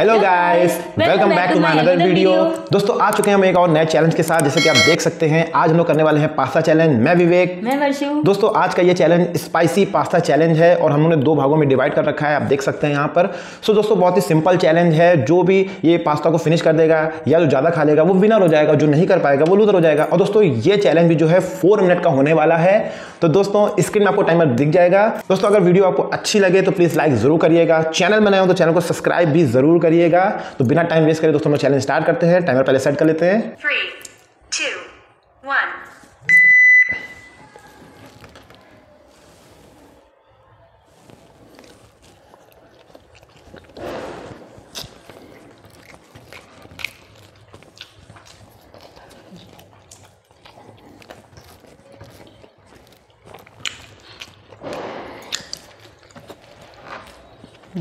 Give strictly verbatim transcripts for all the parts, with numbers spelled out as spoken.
Hello guys, welcome back to my another video. दोस्तों आ चुके हैं हम एक और नए चैलेंज के साथ। जैसे कि आप देख सकते हैं आज हम लोग करने वाले हैं पास्ता चैलेंज। मैं विवेक, मैं वर्षु। दोस्तों आज का ये चैलेंज स्पाइसी पास्ता चैलेंज है और हमने दो भागों में डिवाइड कर रखा है, आप देख सकते हैं यहाँ पर। सो दोस्तों बहुत ही सिंपल चैलेंज है, जो भी ये पास्ता को फिनिश कर देगा या जो ज़्यादा खा लेगा वो विनर हो जाएगा, जो नहीं कर पाएगा वो लूजर हो जाएगा। और दोस्तों ये चैलेंज भी जो है फोर मिनट का होने वाला है। तो दोस्तों स्क्रीन में आपको टाइमर दिख जाएगा। दोस्तों अगर वीडियो आपको अच्छी लगे तो प्लीज़ लाइक जरूर करिएगा, चैनल में नए हो तो चैनल को सब्सक्राइब भी जरूर करिएगा। तो बिना टाइम वेस्ट करे दोस्तों हम चैलेंज स्टार्ट करते हैं। टाइमर पहले सेट कर लेते हैं। Three to one.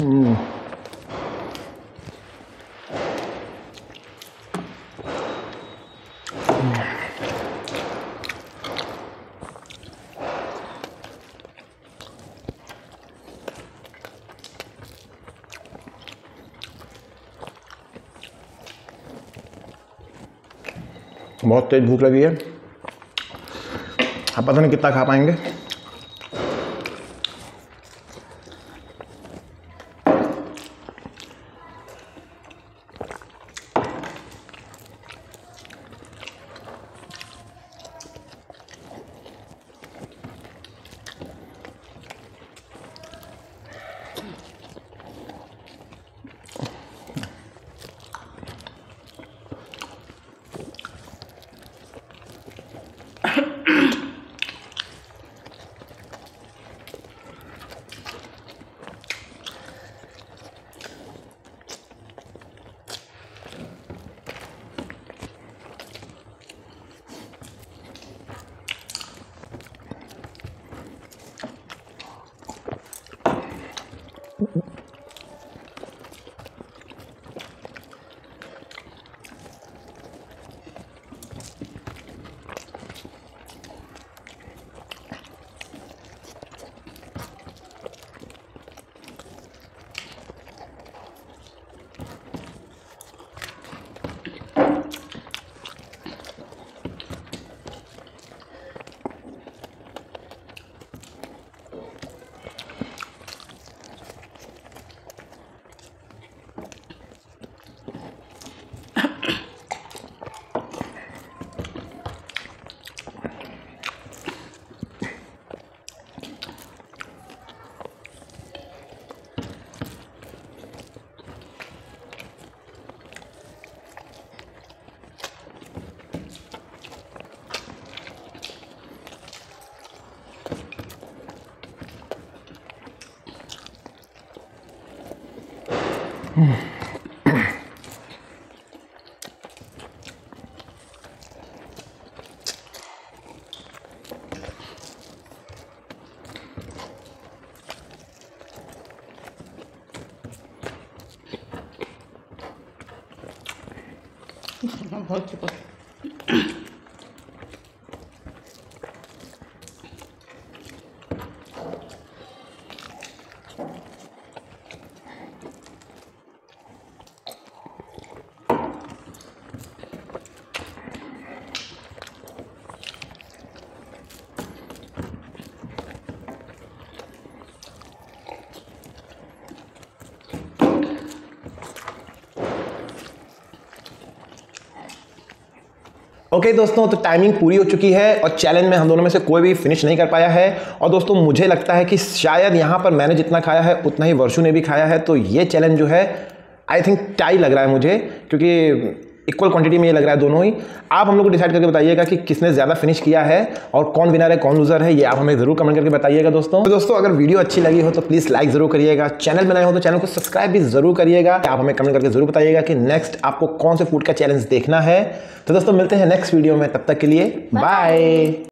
हम्म बहुत तेज भूख लगी है, आप पता नहीं कितना खा पाएंगे। बहुत चुप ओके okay, दोस्तों तो टाइमिंग पूरी हो चुकी है और चैलेंज में हम दोनों में से कोई भी फिनिश नहीं कर पाया है। और दोस्तों मुझे लगता है कि शायद यहाँ पर मैंने जितना खाया है उतना ही वर्षु ने भी खाया है। तो ये चैलेंज जो है आई थिंक टाई लग रहा है मुझे, क्योंकि इक्वल क्वांटिटी में ये लग रहा है दोनों ही। आप हम लोग को डिसाइड करके बताइएगा कि किसने ज़्यादा फिनिश किया है और कौन विनर है कौन लूजर है, ये आप हमें ज़रूर कमेंट करके बताइएगा दोस्तों। तो दोस्तों अगर वीडियो अच्छी लगी हो तो प्लीज़ लाइक ज़रूर करिएगा, चैनल में नए हो तो चैनल को सब्सक्राइब भी ज़रूर करिएगा। आप हमें कमेंट करके ज़रूर बताइएगा कि नेक्स्ट आपको कौन से फूड का चैलेंज देखना है। तो दोस्तों मिलते हैं नेक्स्ट वीडियो में, तब तक के लिए बाय।